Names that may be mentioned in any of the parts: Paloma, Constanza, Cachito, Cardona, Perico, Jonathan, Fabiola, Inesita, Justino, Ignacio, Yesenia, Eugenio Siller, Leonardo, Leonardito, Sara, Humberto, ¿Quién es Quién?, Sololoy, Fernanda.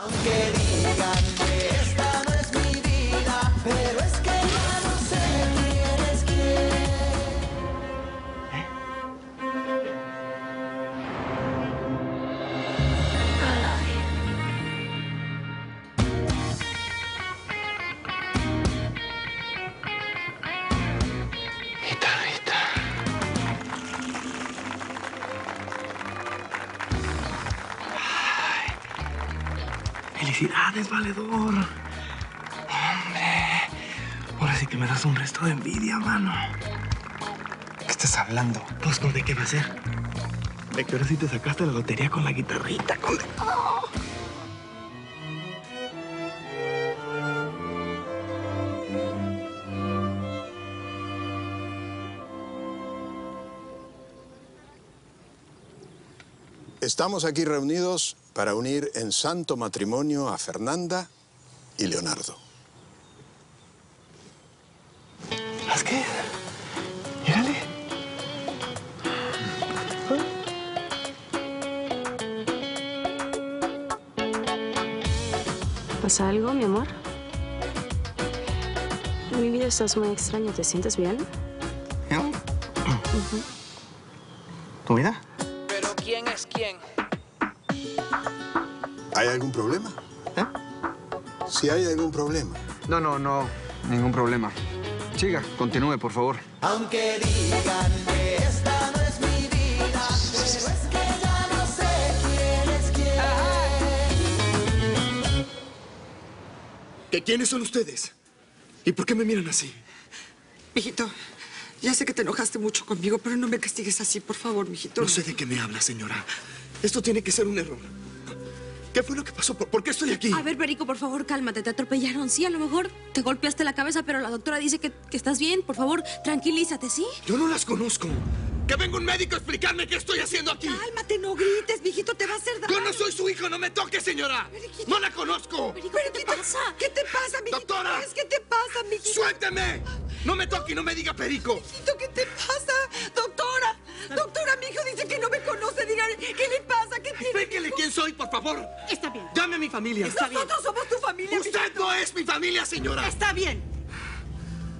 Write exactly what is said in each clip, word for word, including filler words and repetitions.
Aunque digan que esta no es mi vida, pero es que ya no sé quién eres quién. Guitarrista. ¡Felicidades, valedor! ¡Hombre! Ahora sí que me das un resto de envidia, mano. ¿Qué estás hablando? Pues, ¿con de qué va a ser? ¿De qué hora sí te sacaste la lotería con la guitarrita? ¿Con de... ¡Oh! Estamos aquí reunidos para unir en santo matrimonio a Fernanda y Leonardo. ¿Haz qué? Llegale. ¿Pasa algo, mi amor? En mi vida estás muy extraño. ¿Te sientes bien? ¿Yo? Uh-huh. ¿Tu vida? ¿Pero quién es quién? ¿Hay algún problema? ¿Eh? Si hay algún problema. No, no, no. Ningún problema. Siga, continúe, por favor. Aunque digan que esta no es mi vida, pero es que ya no sé quién es quién. ¿Que quiénes son ustedes? ¿Y por qué me miran así? Mijito, ya sé que te enojaste mucho conmigo, pero no me castigues así, por favor, mijito. No sé de qué me habla, señora. Esto tiene que ser un error. ¿Qué fue lo que pasó? ¿Por qué estoy aquí? A ver, Perico, por favor, cálmate. Te atropellaron. Sí, a lo mejor te golpeaste la cabeza, pero la doctora dice que, que estás bien. Por favor, tranquilízate, ¿sí? Yo no las conozco. Que venga un médico a explicarme qué estoy haciendo aquí. Cálmate, no grites, mijito. Te va a hacer daño. Yo no soy su hijo. No me toques, señora. Periquito. No la conozco. Perico, ¿qué Periquito? te pasa? ¿Qué te pasa, mijito? Doctora. ¿Qué te pasa, mijito? Suélteme. No me toque y no me diga Perico. Mijito, ¿qué te pasa? Doctora. Doctora, mi hijo dice que no me conoce. Dígale, ¿qué le pasa? ¿Qué tiene? Explíquele quién soy, por favor. Está bien. Dame a mi familia. Está Nosotros bien. somos tu familia. Usted mijito. no es mi familia, señora. Está bien.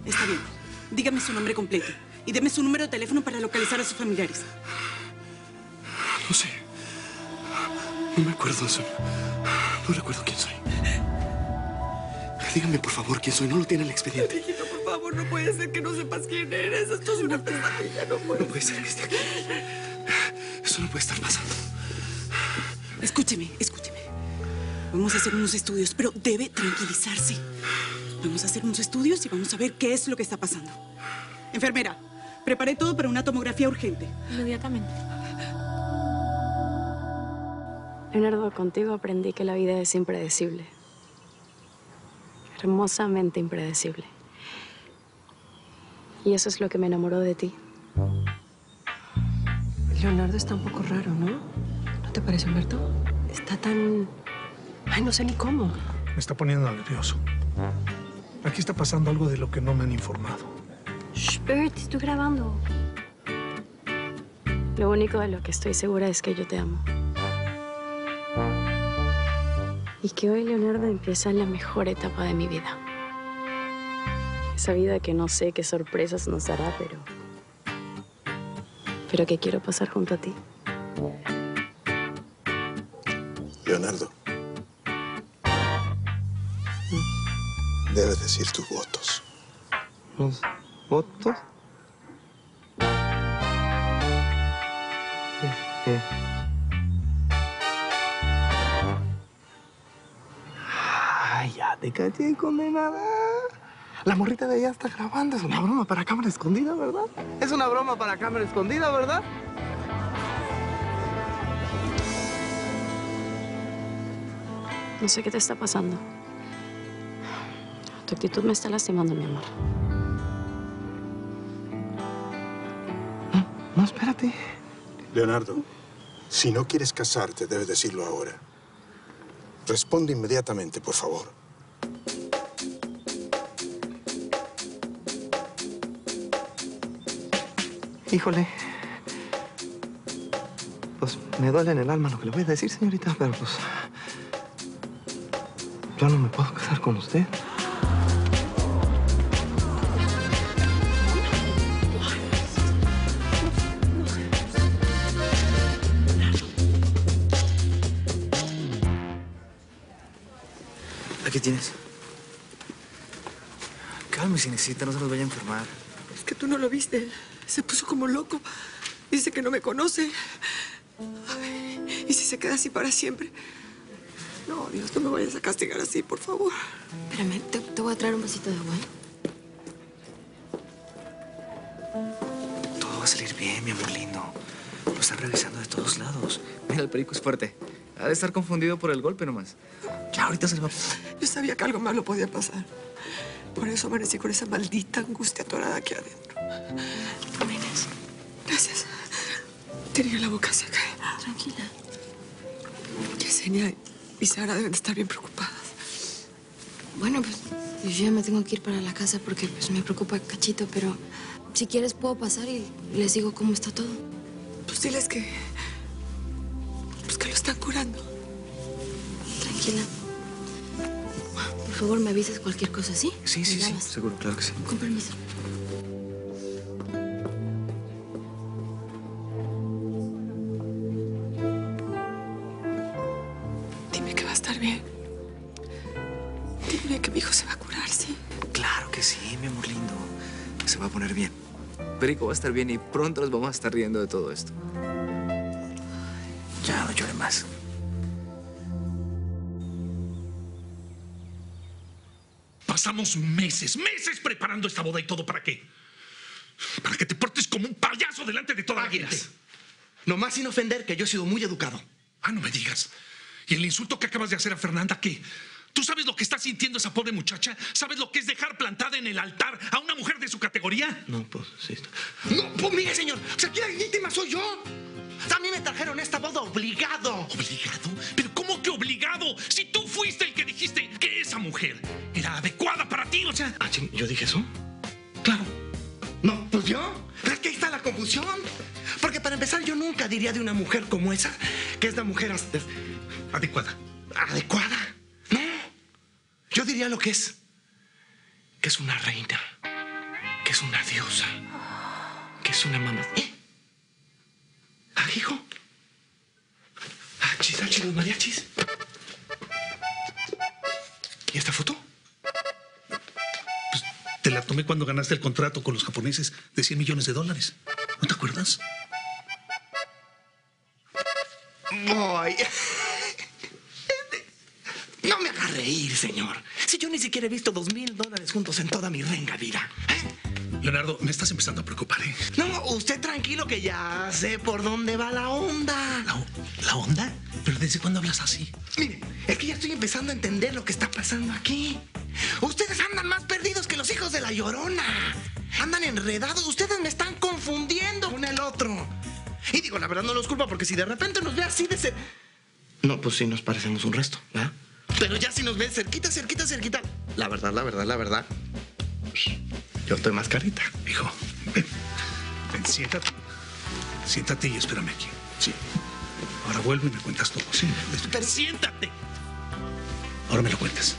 Está bien. Dígame su nombre completo y deme su número de teléfono para localizar a sus familiares. No sé. No me acuerdo. No recuerdo quién soy. Dígame, por favor, quién soy. No lo tiene en el expediente. Mijito, por favor, no puede ser que no sepas quién eres. Esto es una pesadilla. No puede, no puede ser que esté aquí. Eso no puede estar pasando. Escúcheme, escúcheme. Vamos a hacer unos estudios, pero debe tranquilizarse. Vamos a hacer unos estudios y vamos a ver qué es lo que está pasando. Enfermera, preparé todo para una tomografía urgente. Inmediatamente. Leonardo, contigo aprendí que la vida es impredecible. Hermosamente impredecible. Y eso es lo que me enamoró de ti. Leonardo está un poco raro, ¿no? ¿No te parece, Humberto? Está tan... Ay, no sé ni cómo. Me está poniendo nervioso. Aquí está pasando algo de lo que no me han informado. Shh, Bert, te estoy grabando. Lo único de lo que estoy segura es que yo te amo. Y que hoy, Leonardo, empieza la mejor etapa de mi vida. Esa vida que no sé qué sorpresas nos dará, pero... pero que quiero pasar junto a ti. Leonardo. ¿Mm? Debes decir tus votos. ¿Los votos? Eh, eh. Te caché, condenada. La morrita de allá está grabando. Es una broma para cámara escondida, ¿verdad? Es una broma para cámara escondida, ¿verdad? No sé qué te está pasando. Tu actitud me está lastimando, mi amor. No, no, espérate. Leonardo, si no quieres casarte, debes decirlo ahora. Responde inmediatamente, por favor. Híjole, pues me duele en el alma lo que le voy a decir, señorita, pero pues plano me puedo casar con usted? Aquí tienes. Cálmese, Inesita, no se nos vaya a enfermar. Es que tú no lo viste. Se puso como loco. Dice que no me conoce. Ay, ¿y si se queda así para siempre? No, Dios, no me vayas a castigar así, por favor. Espérame, te, te voy a traer un vasito de agua, ¿eh? Todo va a salir bien, mi amor lindo. Lo están revisando de todos lados. Mira, el perico es fuerte. Ha de estar confundido por el golpe nomás. Ya, ahorita se lo va. Yo sabía que algo malo podía pasar. Por eso amanecí con esa maldita angustia atorada aquí adentro. Tomenes. Gracias. Tenía la boca seca. Tranquila. Yesenia y Sara deben estar bien preocupadas. Bueno, pues yo ya me tengo que ir para la casa porque pues, me preocupa Cachito, pero si quieres puedo pasar y les digo cómo está todo. Pues diles que... pues que lo están curando. Tranquila. Por favor, me avisas cualquier cosa, ¿sí? Sí, sí, sí, seguro, claro que sí. Con permiso. Dime que va a estar bien. Dime que mi hijo se va a curar, ¿sí? Claro que sí, mi amor lindo. Se va a poner bien. Perico va a estar bien y pronto nos vamos a estar riendo de todo esto. Ya, no llore más. Pasamos meses, meses preparando esta boda y todo, ¿para qué? Para que te portes como un payaso delante de toda la gente. Nomás sin ofender, que yo he sido muy educado. Ah, no me digas. ¿Y el insulto que acabas de hacer a Fernanda, qué? ¿Tú sabes lo que está sintiendo esa pobre muchacha? ¿Sabes lo que es dejar plantada en el altar a una mujer de su categoría? No, pues, sí. No, pues, mire, señor. O sea, aquí la víctima soy yo. A mí me trajeron esta boda obligado. ¿Obligado? ¿Pero cómo que obligado? Si tú fuiste el que dijiste que esa mujer era adecuada para ti, o sea... Ah, ¿sí? ¿Yo dije eso? Claro. No, pues yo. Pero es que ahí está la confusión. Porque para empezar, yo nunca diría de una mujer como esa que es la mujer... Hasta... adecuada. ¿Adecuada? No. Yo diría lo que es. Que es una reina. Que es una diosa. Que es una mamá. ¿Eh? Ah, hijo. Achis, achis, los mariachis. ¿Y esta foto? Pues te la tomé cuando ganaste el contrato con los japoneses de cien millones de dólares. ¿No te acuerdas? Boy. No me haga reír, señor. Si yo ni siquiera he visto dos mil dólares juntos en toda mi renga vida. ¿Eh? Leonardo, me estás empezando a preocupar, ¿eh? No, usted tranquilo que ya sé por dónde va la onda. ¿La, la onda? ¿Pero desde cuándo hablas así? Mire, es que ya estoy empezando a entender lo que está pasando aquí. Ustedes andan más perdidos que los hijos de la Llorona. Andan enredados. Ustedes me están confundiendo uno el otro. Y digo, la verdad no los culpa porque si de repente nos ve así de ser... No, pues sí nos parecemos un resto, ¿verdad? Pero ya si nos ve cerquita, cerquita, cerquita... La verdad, la verdad, la verdad... Yo estoy más carita. Hijo, ven, ven, siéntate. Siéntate y espérame aquí. Sí. Ahora vuelvo y me cuentas todo, sí. Pero siéntate. Ahora me lo cuentas.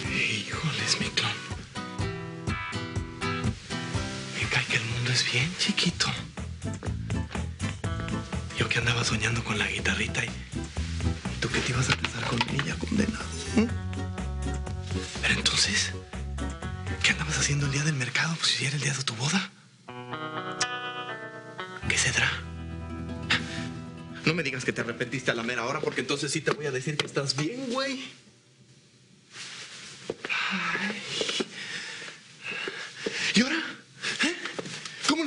Híjoles, mi clon. Me cae que el mundo es bien chiquito. Yo que andaba soñando con la guitarrita y, y tú que te ibas a casar con ella, condenado. ¿Eh? Pero entonces, ¿qué andabas haciendo el día del mercado? Pues si era el día de tu boda. ¿Qué será? No me digas que te arrepentiste a la mera hora, porque entonces sí te voy a decir que estás bien, güey. Ay. ¿Y ahora?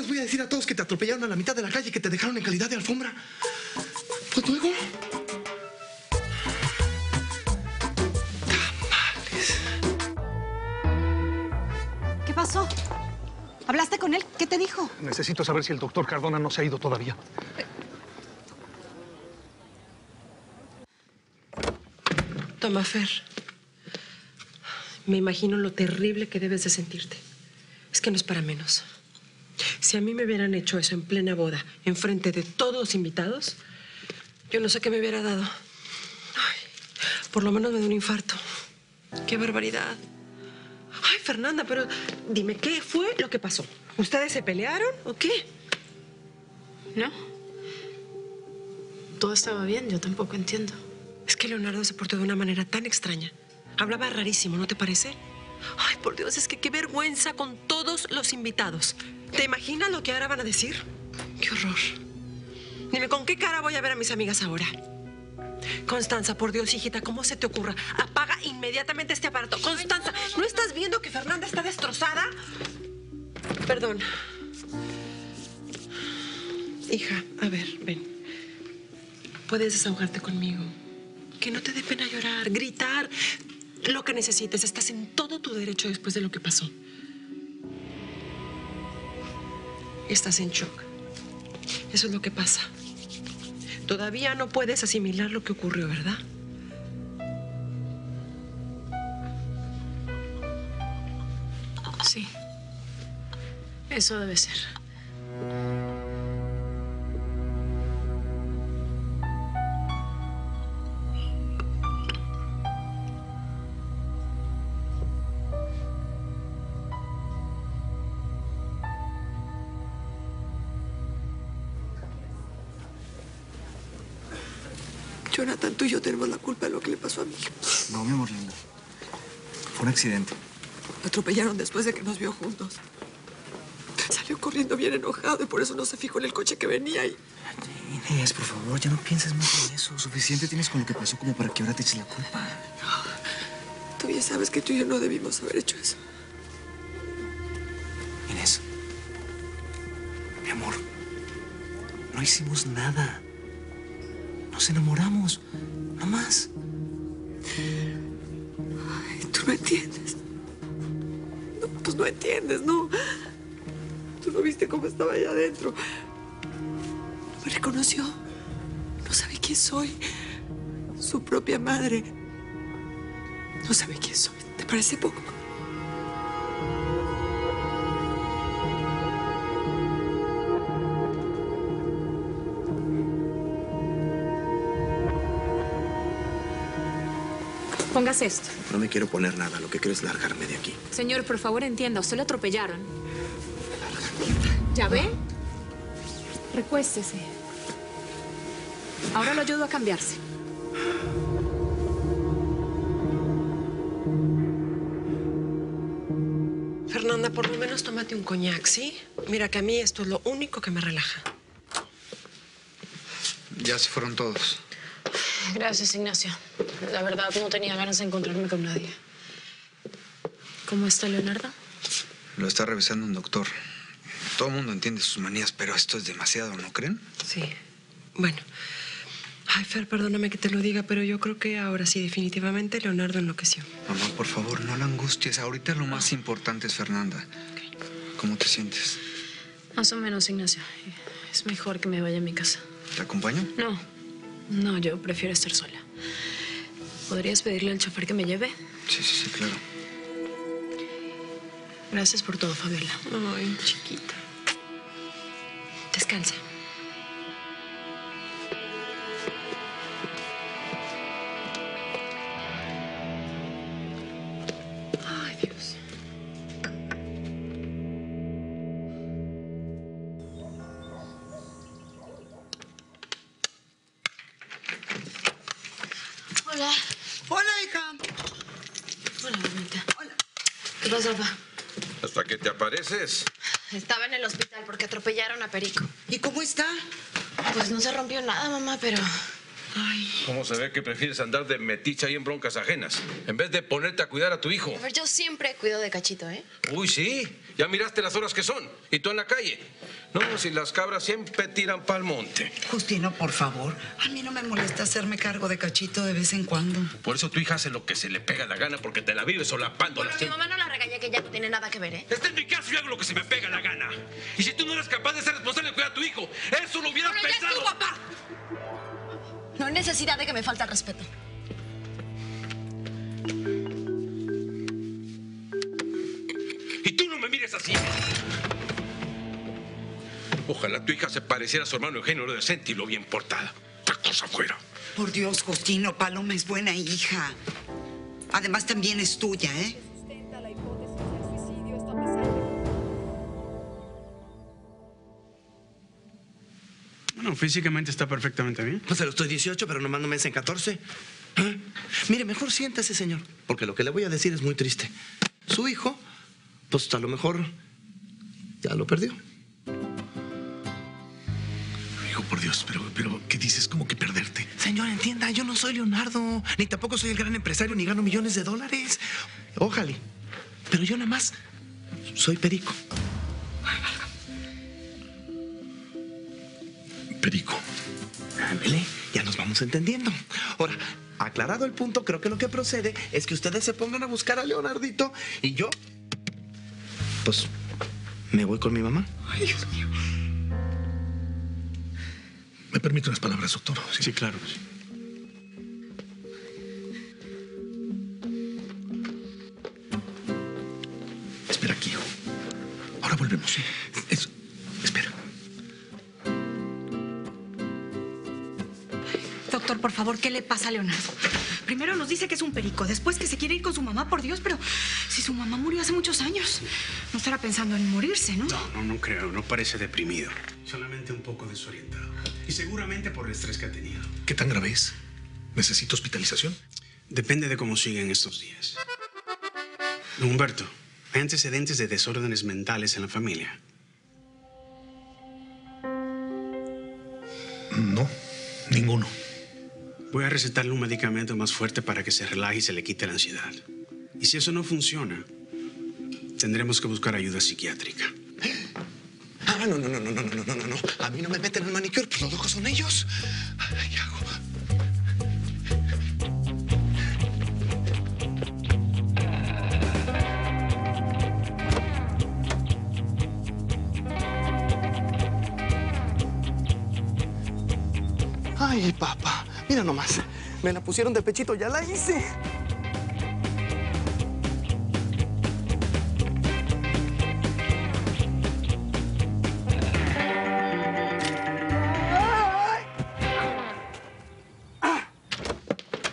Voy a decir a todos que te atropellaron a la mitad de la calle y que te dejaron en calidad de alfombra. Pues luego. Tamales. ¿Qué pasó? ¿Hablaste con él? ¿Qué te dijo? Necesito saber si el doctor Cardona no se ha ido todavía. Toma, Fer. Me imagino lo terrible que debes de sentirte. Es que no es para menos. Si a mí me hubieran hecho eso en plena boda, en frente de todos los invitados, yo no sé qué me hubiera dado. Ay, por lo menos me dio un infarto. ¡Qué barbaridad! Ay, Fernanda, pero dime, ¿qué fue lo que pasó? ¿Ustedes se pelearon o qué? No. Todo estaba bien, yo tampoco entiendo. Es que Leonardo se portó de una manera tan extraña. Hablaba rarísimo, ¿no te parece? Ay, por Dios, es que qué vergüenza con todos los invitados. ¿Te imaginas lo que ahora van a decir? ¡Qué horror! Dime, ¿con qué cara voy a ver a mis amigas ahora? Constanza, por Dios, hijita, ¿cómo se te ocurra? Apaga inmediatamente este aparato. Constanza, ¿no estás viendo que Fernanda está destrozada? Perdón. Hija, a ver, ven. Puedes desahogarte conmigo. Que no te dé pena llorar, gritar, lo que necesites. Estás en todo tu derecho después de lo que pasó. Estás en shock. Eso es lo que pasa. Todavía no puedes asimilar lo que ocurrió, ¿verdad? Sí. Eso debe ser. Jonathan, tú y yo tenemos la culpa de lo que le pasó a mi hijo. No, mi amor linda. Fue un accidente. Lo atropellaron después de que nos vio juntos. Salió corriendo bien enojado y por eso no se fijó en el coche que venía y... Inés, por favor, ya no pienses más en eso. Suficiente tienes con lo que pasó como para que ahora te eches la culpa. No. Tú ya sabes que tú y yo no debimos haber hecho eso. Inés. Mi amor. No hicimos nada. Nos enamoramos, no más. Ay, tú no entiendes. No, pues no entiendes, no. Tú no viste cómo estaba allá adentro. No me reconoció. No sabe quién soy. Su propia madre. No sabe quién soy. ¿Te parece poco? Pongas esto. No me quiero poner nada. Lo que quiero es largarme de aquí. Señor, por favor, entienda. Usted lo atropellaron. ¿Ya ve? Recuéstese. Ahora lo ayudo a cambiarse. Fernanda, por lo menos tómate un coñac, ¿sí? Mira que a mí esto es lo único que me relaja. Ya se fueron todos. Gracias, Ignacio. La verdad, no tenía ganas de encontrarme con nadie. ¿Cómo está Leonardo? Lo está revisando un doctor. Todo el mundo entiende sus manías, pero esto es demasiado, ¿no creen? Sí. Bueno. Ay, Fer, perdóname que te lo diga, pero yo creo que ahora sí, definitivamente, Leonardo enloqueció. Mamá, por favor, no la angusties. Ahorita lo más importante es Fernanda. Okay. ¿Cómo te sientes? Más o menos, Ignacio. Es mejor que me vaya a mi casa. ¿Te acompaño? No. No, yo prefiero estar sola. ¿Podrías pedirle al chofer que me lleve? Sí, sí, sí, claro. Gracias por todo, Fabiola. Ay, chiquita. Descansa. Ay, Dios. Hola. Hola, hija. Hola, mamita. Hola. ¿Qué pasa, papá? ¿Hasta qué te apareces? Estaba en el hospital porque atropellaron a Perico. ¿Y cómo está? Pues no se rompió nada, mamá, pero... Ay. ¿Cómo se ve que prefieres andar de meticha ahí en broncas ajenas? En vez de ponerte a cuidar a tu hijo. A ver, yo siempre cuido de Cachito, ¿eh? Uy, sí. Ya miraste las horas que son. Y tú en la calle. No, si las cabras siempre tiran pa'l monte. Justino, por favor. A mí no me molesta hacerme cargo de Cachito de vez en cuando. Por eso tu hija hace lo que se le pega la gana porque te la vives solapando. Pero mi se... mamá no la regañé, que ya no tiene nada que ver, ¿eh? Este es mi caso, yo hago lo que se me pega la gana. Y si tú no eres capaz de ser responsable de cuidar a tu hijo, eso lo hubieras Pero pensado. ¡Pero ya es tu papá! No hay necesidad de que me falte el respeto. Y tú no me mires así. Ojalá tu hija se pareciera a su hermano Eugenio, lo decente y lo bien portada. Otra cosa fuera. Por Dios, Justino, Paloma es buena hija. Además, también es tuya, ¿eh? Bueno, físicamente está perfectamente bien. Pues se lo estoy dieciocho, pero nomás no me dicen catorce. ¿Eh? Mire, mejor siéntese, señor, porque lo que le voy a decir es muy triste. Su hijo, pues a lo mejor ya lo perdió. Hijo, por Dios, pero, pero ¿qué dices? ¿Cómo que perderte? Señor, entienda, yo no soy Leonardo, ni tampoco soy el gran empresario, ni gano millones de dólares. Ojalá. Pero yo nada más soy Perico. Perico. Ándele, ya nos vamos entendiendo. Ahora, aclarado el punto, creo que lo que procede es que ustedes se pongan a buscar a Leonardito y yo, pues, me voy con mi mamá. Ay, Dios mío. ¿Me permite unas palabras, doctor? Sí, sí, claro. Sí. Espera aquí, hijo. Ahora volvemos. Sí. Es... Espera. Doctor, por favor, ¿qué le pasa a Leonardo? Primero nos dice que es un perico, después que se quiere ir con su mamá, por Dios, pero si su mamá murió hace muchos años, no estará pensando en morirse, ¿no? No, no, no creo, no parece deprimido, solamente un poco desorientado y seguramente por el estrés que ha tenido. ¿Qué tan grave es? ¿Necesita hospitalización? Depende de cómo siguen estos días. Don Humberto, hay antecedentes de desórdenes mentales en la familia. No, ninguno. Voy a recetarle un medicamento más fuerte para que se relaje y se le quite la ansiedad. Y si eso no funciona, tendremos que buscar ayuda psiquiátrica. Ah, no, no, no, no, no, no, no, no, no. A mí no me meten al manicure, pues los locos son ellos. ¿Qué hago? Ay, papá. Mira nomás, me la pusieron de pechito, ya la hice.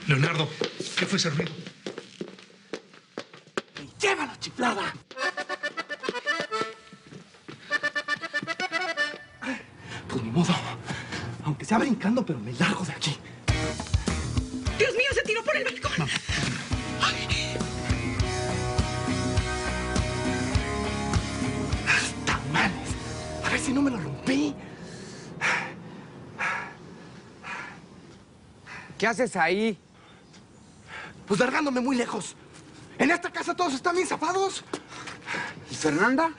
Leonardo, ¿qué fue ese ruido? ¡Llévalo, chiflada! Pues ni modo, aunque sea brincando, pero me largo de aquí. ¿Qué haces ahí? Pues largándome muy lejos. En esta casa todos están bien zafados. ¿Y Fernanda?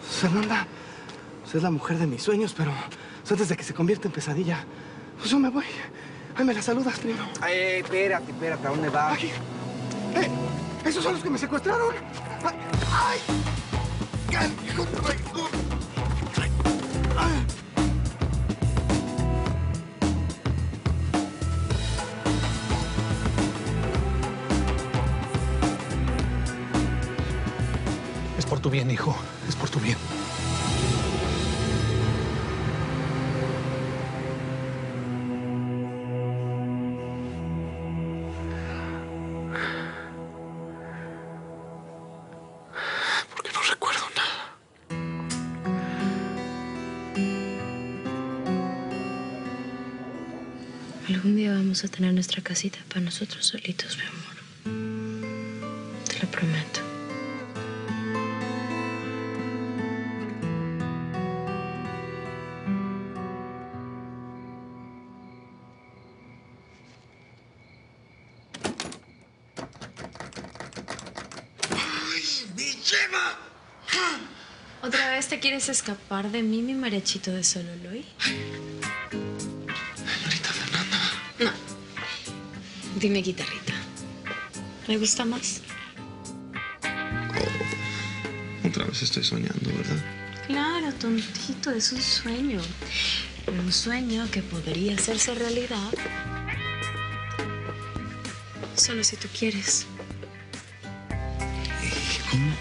Pues Fernanda, pues es la mujer de mis sueños, pero pues antes de que se convierta en pesadilla, pues yo me voy. Ay, me la saludas, primo. Ay, espérate, espérate, ¿a dónde vas? Ay, eh, esos son los que me secuestraron. Ay, ay, ay, ay, ay. Es por tu bien, hijo. Es por tu bien. Porque no recuerdo nada. Algún día vamos a tener nuestra casita para nosotros solitos, mi amor. Te lo prometo. ¿Quieres escapar de mí, mi mariachito de Sololoy? Señorita Fernanda. No. Dime guitarrita. ¿Me gusta más? Oh, otra vez estoy soñando, ¿verdad? Claro, tontito. Es un sueño. Un sueño que podría hacerse realidad. Solo si tú quieres. ¿Cómo?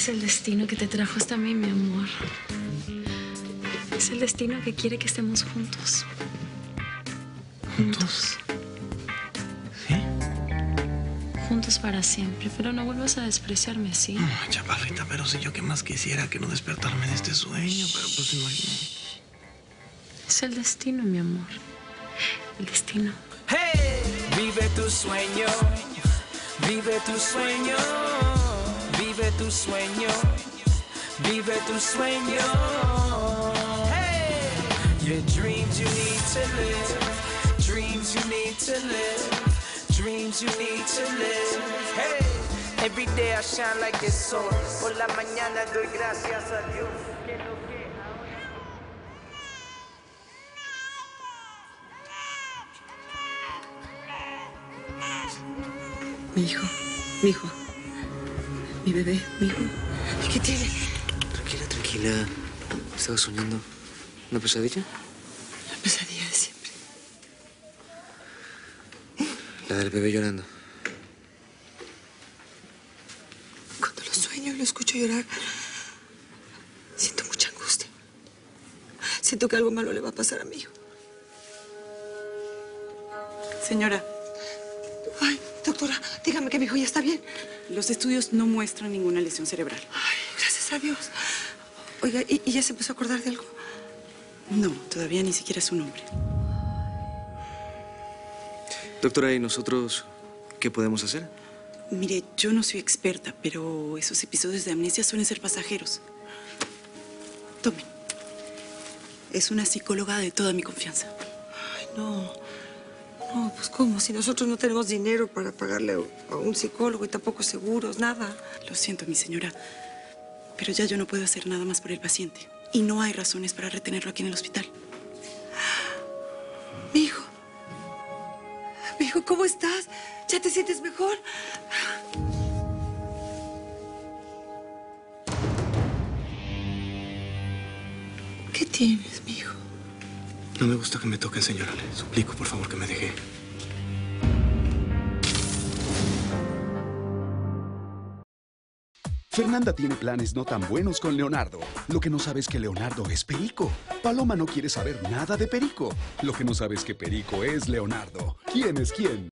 Es el destino que te trajo hasta mí, mi amor. Es el destino que quiere que estemos juntos. ¿Juntos? ¿Sí? Juntos para siempre, pero no vuelvas a despreciarme, ¿sí? No, chaparrita, pero si yo qué más quisiera que no despertarme de este sueño, pero pues no hay... Es el destino, mi amor. El destino. ¡Hey! Vive tu sueño. Vive tu sueño. Vive tu sueño. Vive tu sueño. ¡Hey! Your dreams you need to live. Dreams you need to live. Dreams you need to live. Hey! Every day I shine like the sun. Por la mañana doy gracias a Dios. Mi hijo, mi hijo, mi bebé, mi hijo. ¿Qué tiene? Tranquila, tranquila. Estaba soñando. ¿Una pesadilla? La pesadilla de siempre. La del bebé llorando. Cuando lo sueño y lo escucho llorar, siento mucha angustia. Siento que algo malo le va a pasar a mi hijo. Señora. Ay, doctora, dígame que mi hijo ya está bien. Los estudios no muestran ninguna lesión cerebral. Ay, gracias a Dios. Oiga, ¿y, y ya se empezó a acordar de algo? No, todavía ni siquiera su nombre. Doctora, ¿y nosotros qué podemos hacer? Mire, yo no soy experta, pero esos episodios de amnesia suelen ser pasajeros. Tomen. Es una psicóloga de toda mi confianza. Ay, no... No, pues ¿cómo? Si nosotros no tenemos dinero para pagarle a un psicólogo y tampoco seguros, nada. Lo siento, mi señora, pero ya yo no puedo hacer nada más por el paciente. Y no hay razones para retenerlo aquí en el hospital. Mi hijo. Mi hijo, ¿cómo estás? ¿Ya te sientes mejor? ¿Qué tienes, mi hijo? No me gusta que me toquen, señora. Le suplico, por favor, que me deje. Fernanda tiene planes no tan buenos con Leonardo. Lo que no sabe es que Leonardo es Perico. Paloma no quiere saber nada de Perico. Lo que no sabe es que Perico es Leonardo. ¿Quién es quién?